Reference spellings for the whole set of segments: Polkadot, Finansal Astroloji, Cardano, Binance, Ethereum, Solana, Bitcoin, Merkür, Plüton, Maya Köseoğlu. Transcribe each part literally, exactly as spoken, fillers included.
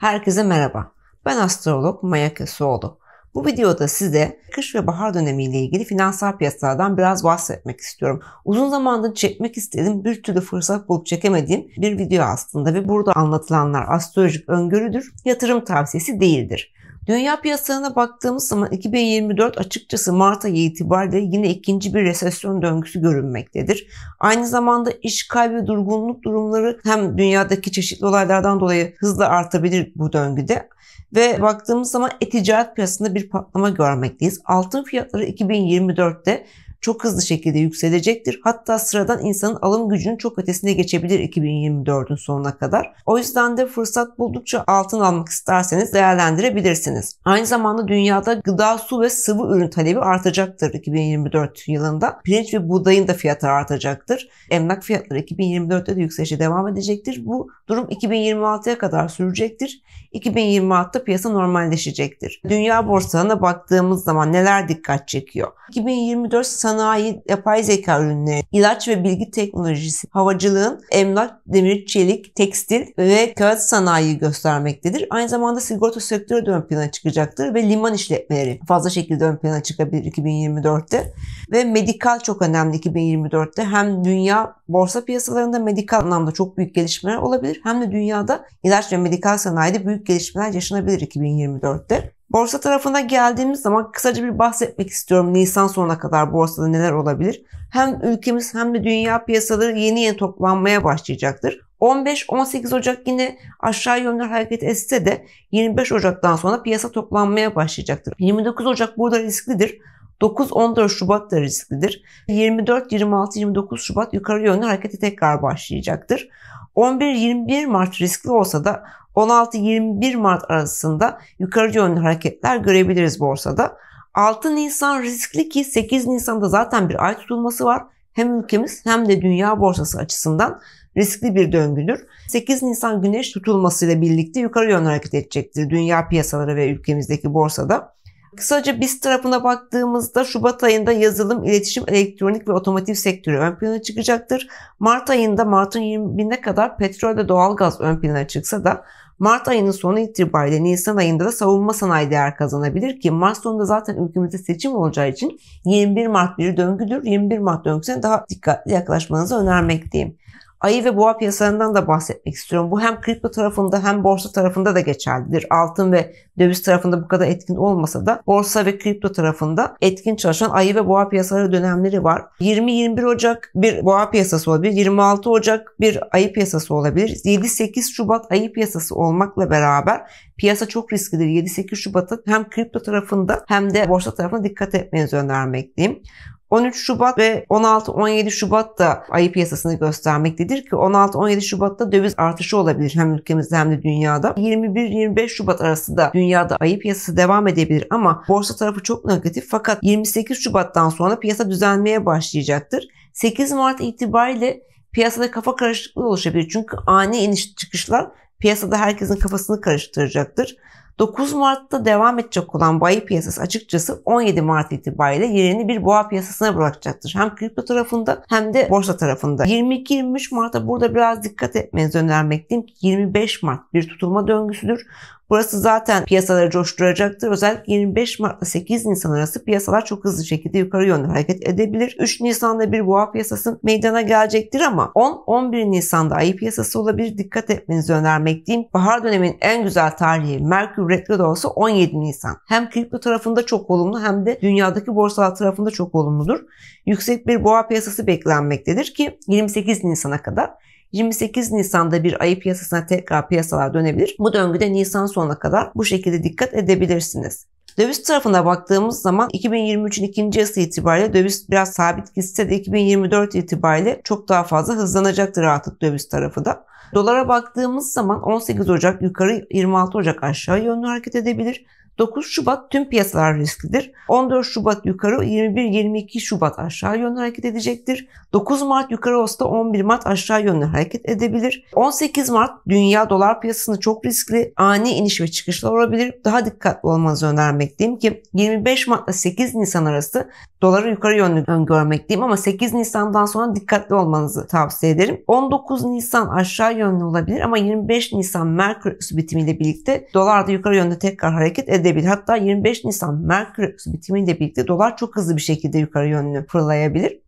Herkese merhaba. Ben astrolog Maya Köseoğlu. Bu videoda size kış ve bahar dönemiyle ilgili finansal piyasalardan biraz bahsetmek istiyorum. Uzun zamandır çekmek istediğim, bir türlü fırsat bulup çekemediğim bir video aslında ve burada anlatılanlar astrolojik öngörüdür, yatırım tavsiyesi değildir. Dünya piyasalarına baktığımız zaman iki bin yirmi dört açıkçası Mart ayı itibariyle yine ikinci bir resesyon döngüsü görünmektedir. Aynı zamanda işgal ve durgunluk durumları hem dünyadaki çeşitli olaylardan dolayı hızla artabilir bu döngüde ve baktığımız zaman e-ticaret piyasasında bir patlama görmekteyiz. Altın fiyatları iki bin yirmi dörtte çok hızlı şekilde yükselecektir. Hatta sıradan insanın alım gücünün çok ötesine geçebilir iki bin yirmi dördün sonuna kadar. O yüzden de fırsat buldukça altın almak isterseniz değerlendirebilirsiniz. Aynı zamanda dünyada gıda, su ve sıvı ürün talebi artacaktır iki bin yirmi dört yılında. Pirinç ve buğdayın da fiyatı artacaktır. Emlak fiyatları iki bin yirmi dörtte de yükselişe devam edecektir. Bu durum iki bin yirmi altıya kadar sürecektir. iki bin yirmi altıda piyasa normalleşecektir. Dünya borsalarına baktığımız zaman neler dikkat çekiyor? iki bin yirmi dört sanayi, yapay zeka ürünleri, ilaç ve bilgi teknolojisi, havacılığın, emlak, demir, çelik, tekstil ve kağıt sanayi göstermektedir. Aynı zamanda sigorta sektörü de ön plana çıkacaktır ve liman işletmeleri fazla şekilde ön plana çıkabilir iki bin yirmi dörtte. Ve medikal çok önemli iki bin yirmi dörtte. Hem dünya borsa piyasalarında medikal anlamda çok büyük gelişmeler olabilir, hem de dünyada ilaç ve medikal sanayide büyük gelişmeler yaşanabilir iki bin yirmi dörtte. Borsa tarafına geldiğimiz zaman kısaca bir bahsetmek istiyorum. Nisan sonuna kadar borsada neler olabilir? Hem ülkemiz hem de dünya piyasaları yeni yeni toplanmaya başlayacaktır. on beş on sekiz Ocak yine aşağı yönlü hareket etse de yirmi beş Ocak'tan sonra piyasa toplanmaya başlayacaktır. yirmi dokuz Ocak burada risklidir. dokuz on dört Şubat da risklidir. yirmi dört yirmi altı yirmi dokuz Şubat yukarı yönlü harekete tekrar başlayacaktır. on bir yirmi bir Mart riskli olsa da on altı yirmi bir Mart arasında yukarı yönlü hareketler görebiliriz borsada. altı Nisan riskli ki sekiz Nisan'da zaten bir ay tutulması var. Hem ülkemiz hem de dünya borsası açısından riskli bir döngüdür. sekiz Nisan güneş tutulmasıyla birlikte yukarı yönlü hareket edecektir dünya piyasaları ve ülkemizdeki borsada. Kısaca biz tarafına baktığımızda Şubat ayında yazılım, iletişim, elektronik ve otomotiv sektörü ön plana çıkacaktır. Mart ayında Mart'ın yirmi binine kadar petrol ve doğalgaz ön plana çıksa da Mart ayının sonu itibariyle Nisan ayında da savunma sanayi değer kazanabilir ki Mart sonunda zaten ülkemizde seçim olacağı için yirmi bir Mart bir döngüdür. yirmi bir Mart döngüsüne daha dikkatli yaklaşmanızı önermekteyim. Ayı ve boğa piyasalarından da bahsetmek istiyorum. Bu hem kripto tarafında hem borsa tarafında da geçerlidir. Altın ve döviz tarafında bu kadar etkin olmasa da borsa ve kripto tarafında etkin çalışan ayı ve boğa piyasaları dönemleri var. yirmi yirmi bir Ocak bir boğa piyasası olabilir. yirmi altı Ocak bir ayı piyasası olabilir. yedi sekiz Şubat ayı piyasası olmakla beraber piyasa çok risklidir. yedi sekiz Şubat'ta hem kripto tarafında hem de borsa tarafına dikkat etmenizi önermekteyim. on üç Şubat ve on altı on yedi Şubat da ayı piyasasını göstermektedir ki on altı on yedi Şubat'ta döviz artışı olabilir hem ülkemizde hem de dünyada. yirmi bir yirmi beş Şubat arası da dünyada ayı piyasası devam edebilir ama borsa tarafı çok negatif, fakat yirmi sekiz Şubat'tan sonra piyasa düzelmeye başlayacaktır. sekiz Mart itibariyle piyasada kafa karışıklığı oluşabilir çünkü ani iniş çıkışlar piyasada herkesin kafasını karıştıracaktır. dokuz Mart'ta devam edecek olan bu ayı piyasası açıkçası on yedi Mart itibariyle yerini bir boğa piyasasına bırakacaktır. Hem kripto tarafında hem de borsa tarafında. yirmi iki yirmi üç Mart'ta burada biraz dikkat etmenizi önermekteyim ki yirmi beş Mart bir tutulma döngüsüdür. Burası zaten piyasaları coşturacaktır. Özellikle yirmi beş Mart'la sekiz Nisan arası piyasalar çok hızlı şekilde yukarı yönlü hareket edebilir. üç Nisan'da bir boğa piyasası meydana gelecektir ama on on bir Nisan'da ayı piyasası olabilir. Dikkat etmenizi önermekteyim. Bahar dönemin en güzel tarihi Merkür Retro'da olsa on yedi Nisan. Hem kripto tarafında çok olumlu hem de dünyadaki borsalar tarafında çok olumludur. Yüksek bir boğa piyasası beklenmektedir ki yirmi sekiz Nisan'a kadar. yirmi sekiz Nisan'da bir ayı piyasasına tekrar piyasalar dönebilir. Bu döngüde Nisan sonuna kadar bu şekilde dikkat edebilirsiniz. Döviz tarafına baktığımız zaman iki bin yirmi üçün ikinci yarısı itibariyle döviz biraz sabit gitse de iki bin yirmi dört itibariyle çok daha fazla hızlanacaktır artık döviz tarafı da. Dolara baktığımız zaman on sekiz Ocak yukarı, yirmi altı Ocak aşağı yönlü hareket edebilir. dokuz Şubat tüm piyasalar risklidir. on dört Şubat yukarı, yirmi bir yirmi iki Şubat aşağı yönlü hareket edecektir. dokuz Mart yukarı olsa da on bir Mart aşağı yönlü hareket edebilir. on sekiz Mart dünya dolar piyasasında çok riskli, ani iniş ve çıkışlar olabilir. Daha dikkatli olmanızı önermekteyim ki yirmi beş Mart'la sekiz Nisan arası doları yukarı yönlü öngörmekteyim ama sekiz Nisan'dan sonra dikkatli olmanızı tavsiye ederim. on dokuz Nisan aşağı yönlü olabilir ama yirmi beş Nisan Merkür bitimiyle birlikte dolar da yukarı yönlü tekrar hareket edebilir. Hatta yirmi beş Nisan Merkür bitimiyle birlikte dolar çok hızlı bir şekilde yukarı yönlü fırlayabilir.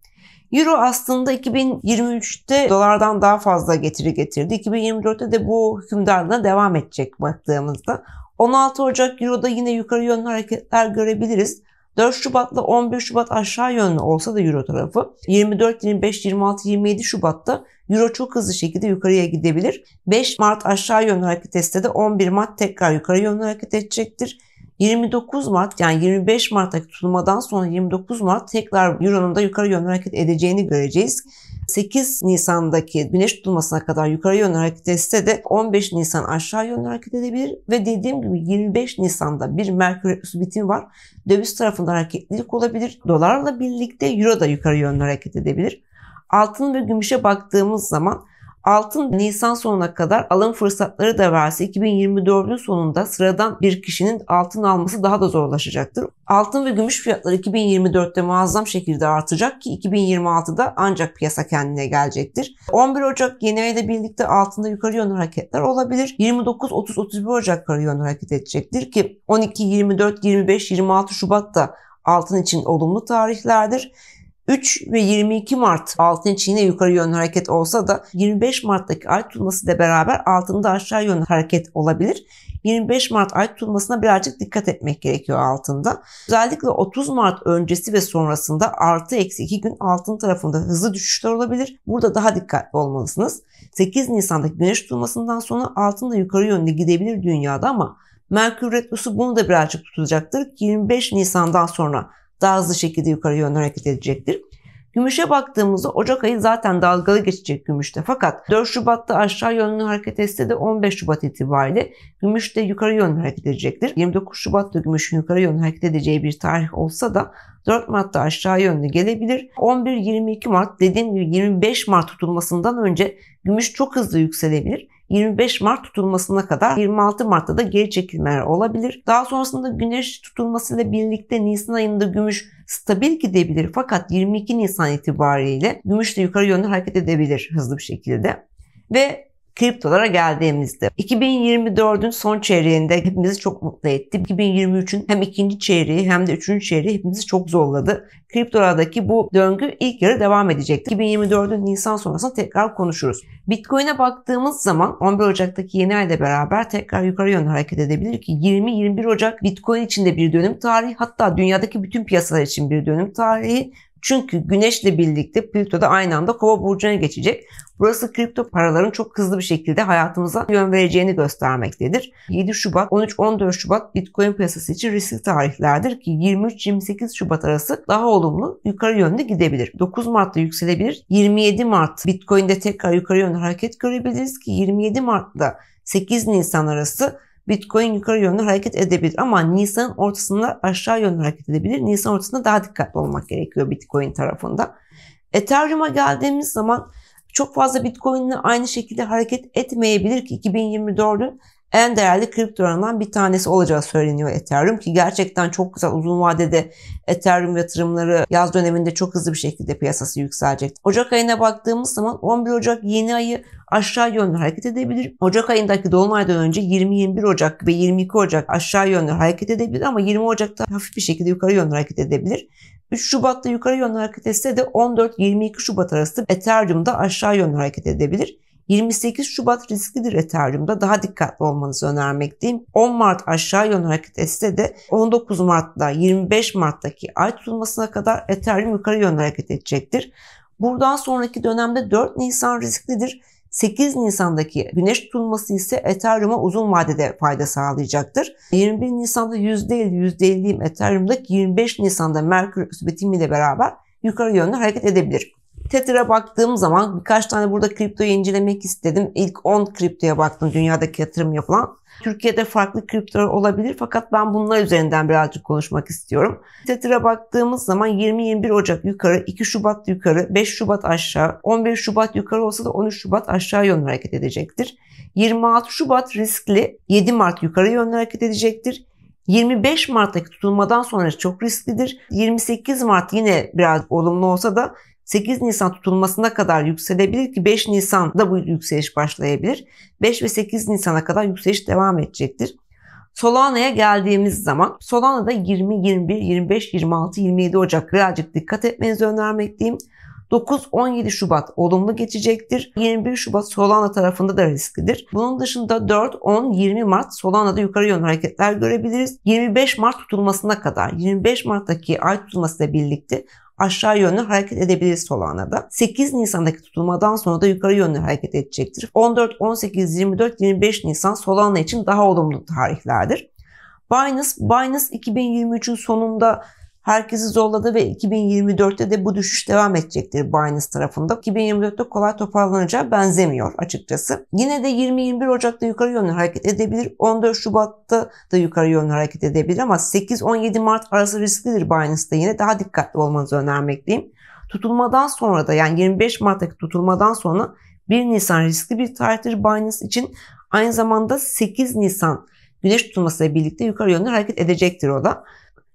Euro aslında iki bin yirmi üçte dolardan daha fazla getiri getirdi. iki bin yirmi dörtte de bu hükümdarlığına devam edecek baktığımızda. on altı Ocak Euro'da yine yukarı yönlü hareketler görebiliriz. dört Şubat'la on bir Şubat aşağı yönlü olsa da Euro tarafı yirmi dört, yirmi beş, yirmi altı, yirmi yedi Şubat'ta Euro çok hızlı şekilde yukarıya gidebilir. beş Mart aşağı yönlü hareket etse de on bir Mart tekrar yukarı yönlü hareket edecektir. yirmi dokuz Mart yani yirmi beş Mart'taki tutulmadan sonra yirmi dokuz Mart tekrar Euro'nun da yukarı yönlü hareket edeceğini göreceğiz. sekiz Nisan'daki güneş tutulmasına kadar yukarı yönlü hareket etse de on beş Nisan aşağı yönlü hareket edebilir ve dediğim gibi yirmi beş Nisan'da bir Merkür retrosu bitimi var. Döviz tarafında hareketlilik olabilir. Dolarla birlikte Euro da yukarı yönlü hareket edebilir. Altın ve gümüşe baktığımız zaman altın Nisan sonuna kadar alım fırsatları da verse iki bin yirmi dört'ün sonunda sıradan bir kişinin altın alması daha da zorlaşacaktır. Altın ve gümüş fiyatları iki bin yirmi dörtte muazzam şekilde artacak ki iki bin yirmi altıda ancak piyasa kendine gelecektir. on bir Ocak yeni ayla birlikte altında yukarı yönlü hareketler olabilir. yirmi dokuz, otuz, otuz bir Ocak yukarı yönlü hareket edecektir ki on iki, yirmi dört, yirmi beş, yirmi altı Şubat da altın için olumlu tarihlerdir. üç ve yirmi iki Mart altın için yine yukarı yönlü hareket olsa da yirmi beş Mart'taki ay tutulmasıyla beraber altında aşağı yönlü hareket olabilir. yirmi beş Mart ay tutulmasına birazcık dikkat etmek gerekiyor altında. Özellikle otuz Mart öncesi ve sonrasında artı eksi iki gün altın tarafında hızlı düşüşler olabilir. Burada daha dikkatli olmalısınız. sekiz Nisan'daki güneş tutulmasından sonra altın da yukarı yönlü gidebilir dünyada ama Merkür retrosu bunu da birazcık tutacaktır. yirmi beş Nisan'dan sonra daha hızlı şekilde yukarı yönlü hareket edecektir. Gümüşe baktığımızda Ocak ayı zaten dalgalı geçecek gümüşte. Fakat dört Şubat'ta aşağı yönlü hareket etse de on beş Şubat itibariyle gümüş de yukarı yönlü hareket edecektir. yirmi dokuz Şubat'ta gümüşün yukarı yönlü hareket edeceği bir tarih olsa da dört Mart'ta aşağı yönlü gelebilir. on bir yirmi iki Mart dediğim gibi yirmi beş Mart tutulmasından önce gümüş çok hızlı yükselebilir. yirmi beş Mart tutulmasına kadar yirmi altı Mart'ta da geri çekilmeler olabilir. Daha sonrasında güneş tutulmasıyla birlikte Nisan ayında gümüş stabil gidebilir. Fakat yirmi iki Nisan itibariyle gümüş de yukarı yönlü hareket edebilir hızlı bir şekilde. Ve kriptolara geldiğimizde iki bin yirmi dört'ün son çeyreğinde hepimizi çok mutlu etti. iki bin yirmi üçün hem ikinci çeyreği hem de üçüncü çeyreği hepimizi çok zorladı. Kriptolardaki bu döngü ilk yarı devam edecektir. iki bin yirmi dört'ün Nisan sonrasında tekrar konuşuruz. Bitcoin'e baktığımız zaman on bir Ocak'taki yeni ayla beraber tekrar yukarı yönlü hareket edebilir ki yirmi yirmi bir Ocak Bitcoin için de bir dönüm tarihi, hatta dünyadaki bütün piyasalar için bir dönüm tarihi. Çünkü Güneş'le birlikte Plüto da aynı anda Kova burcuna geçecek. Burası kripto paraların çok hızlı bir şekilde hayatımıza yön vereceğini göstermektedir. yedi Şubat, on üç on dört Şubat Bitcoin piyasası için riskli tarihlerdir ki yirmi üç yirmi sekiz Şubat arası daha olumlu yukarı yönlü gidebilir. dokuz Mart'ta yükselebilir. yirmi yedi Mart Bitcoin'de tekrar yukarı yönlü hareket görebiliriz ki yirmi yedi Mart'ta sekiz Nisan arası Bitcoin yukarı yönlü hareket edebilir ama Nisan'ın ortasında aşağı yönlü hareket edebilir. Nisan ortasında daha dikkatli olmak gerekiyor Bitcoin tarafında. Ethereum'a geldiğimiz zaman çok fazla Bitcoin'le aynı şekilde hareket etmeyebilir ki iki bin yirmi dört'ün en değerli kriptolarından bir tanesi olacağı söyleniyor Ethereum ki gerçekten çok güzel uzun vadede Ethereum yatırımları yaz döneminde çok hızlı bir şekilde piyasası yükselecek. Ocak ayına baktığımız zaman on bir Ocak yeni ayı aşağı yönlü hareket edebilir. Ocak ayındaki dolunaydan önce yirmi yirmi bir Ocak ve yirmi iki Ocak aşağı yönlü hareket edebilir ama yirmi Ocak'ta hafif bir şekilde yukarı yönlü hareket edebilir. üç Şubat'ta yukarı yönlü hareket etse de on dört yirmi iki Şubat arası Ethereum'da aşağı yönlü hareket edebilir. yirmi sekiz Şubat risklidir Ethereum'da. Daha dikkatli olmanızı önermekteyim. on Mart aşağı yönlü hareket etse de on dokuz Mart'ta yirmi beş Mart'taki ay tutulmasına kadar Ethereum yukarı yönlü hareket edecektir. Buradan sonraki dönemde dört Nisan risklidir. sekiz Nisan'daki güneş tutulması ise Ethereum'a uzun vadede fayda sağlayacaktır. yirmi bir Nisan'da yüzde elli yüzde elli Ethereum'daki yirmi beş Nisan'da Merkür bitimiyle beraber yukarı yönlü hareket edebilir. Tether'a baktığım zaman birkaç tane burada kriptoyu incelemek istedim. İlk on kriptoya baktım, dünyadaki yatırım yapılan. Türkiye'de farklı kripto olabilir fakat ben bunlar üzerinden birazcık konuşmak istiyorum. Tether'a baktığımız zaman yirmi yirmi bir Ocak yukarı, iki Şubat yukarı, beş Şubat aşağı, on beş Şubat yukarı olsa da on üç Şubat aşağı yönlü hareket edecektir. yirmi altı Şubat riskli, yedi Mart yukarı yönlü hareket edecektir. yirmi beş Mart'taki tutulmadan sonra çok risklidir. yirmi sekiz Mart yine biraz olumlu olsa da sekiz Nisan tutulmasına kadar yükselebilir ki beş Nisan'da bu yükseliş başlayabilir. beş ve sekiz Nisan'a kadar yükseliş devam edecektir. Solana'ya geldiğimiz zaman Solana'da yirmi, yirmi bir, yirmi beş, yirmi altı, yirmi yedi Ocak birazcık dikkat etmenizi önermekteyim. dokuz on yedi Şubat olumlu geçecektir. yirmi bir Şubat Solana tarafında da risklidir. Bunun dışında dört on yirmi Mart Solana'da yukarı yönlü hareketler görebiliriz. yirmi beş Mart tutulmasına kadar, yirmi beş Mart'taki ay tutulmasıyla birlikte aşağı yönlü hareket edebiliriz Solana'da. sekiz Nisan'daki tutulmadan sonra da yukarı yönlü hareket edecektir. on dört, on sekiz, yirmi dört, yirmi beş Nisan Solana için daha olumlu tarihlerdir. Binance, Binance iki bin yirmi üçün sonunda herkesi zorladı ve iki bin yirmi dörtte de bu düşüş devam edecektir Binance tarafında. iki bin yirmi dörtte kolay toparlanacağı benzemiyor açıkçası. Yine de yirmi yirmi bir Ocak'ta yukarı yönlü hareket edebilir. on dört Şubat'ta da yukarı yönlü hareket edebilir ama sekiz on yedi Mart arası risklidir Binance'da, yine daha dikkatli olmanızı önermekteyim. Tutulmadan sonra da, yani yirmi beş Mart'taki tutulmadan sonra bir Nisan riskli bir tarihtir Binance için. Aynı zamanda sekiz Nisan güneş tutulmasıyla birlikte yukarı yönlü hareket edecektir o da.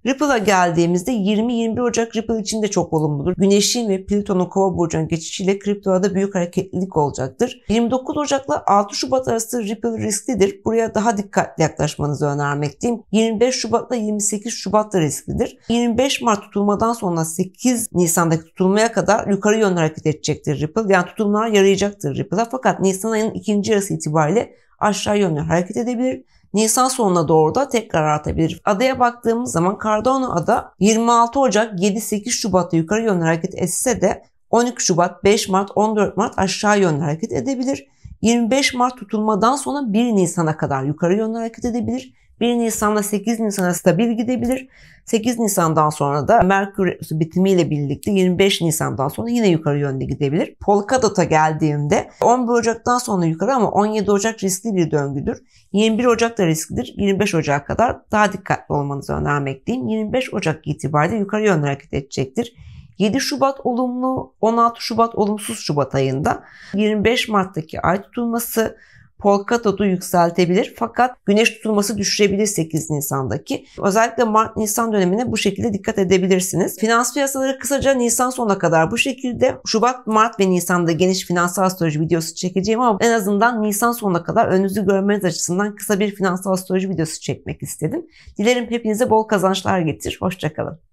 Ripple'a geldiğimizde yirmi yirmi bir Ocak Ripple için de çok olumludur. Güneş'in ve Plüton'un Kova burcunun geçişiyle kriptolarda büyük hareketlilik olacaktır. yirmi dokuz Ocak'la altı Şubat arası Ripple risklidir. Buraya daha dikkatli yaklaşmanızı önermekteyim. yirmi beş Şubat'la yirmi sekiz Şubat da risklidir. yirmi beş Mart tutulmadan sonra sekiz Nisan'daki tutulmaya kadar yukarı yönlü hareket edecektir Ripple. Yani tutulmalar yarayacaktır Ripple'a. Fakat Nisan ayının ikinci yarısı itibariyle aşağı yönlü hareket edebilir. Nisan sonuna doğru da tekrar artabilir. Adaya baktığımız zaman Cardano ada yirmi altı Ocak, yedi sekiz Şubat'ta yukarı yönlü hareket etse de on iki Şubat, beş Mart, on dört Mart aşağı yönlü hareket edebilir. yirmi beş Mart tutulmadan sonra bir Nisan'a kadar yukarı yönlü hareket edebilir. bir Nisan'la sekiz Nisan'a stabil gidebilir. sekiz Nisan'dan sonra da Merkür bitimiyle birlikte yirmi beş Nisan'dan sonra yine yukarı yönde gidebilir. Polkadot'a geldiğimde on bir Ocak'tan sonra yukarı ama on yedi Ocak riskli bir döngüdür. yirmi bir Ocak da risklidir. yirmi beş Ocak'a kadar daha dikkatli olmanızı önermekteyim. yirmi beş Ocak itibariyle yukarı yönlü hareket edecektir. yedi Şubat olumlu, on altı Şubat olumsuz Şubat ayında. yirmi beş Mart'taki ay tutulması Polkadot'u yükseltebilir fakat güneş tutulması düşürebilir sekiz Nisan'daki. Özellikle Mart-Nisan dönemine bu şekilde dikkat edebilirsiniz. Finans piyasaları kısaca Nisan sonuna kadar bu şekilde. Şubat, Mart ve Nisan'da geniş finansal astroloji videosu çekeceğim ama en azından Nisan sonuna kadar önünüzü görmeniz açısından kısa bir finansal astroloji videosu çekmek istedim. Dilerim hepinize bol kazançlar getirir. Hoşça kalın.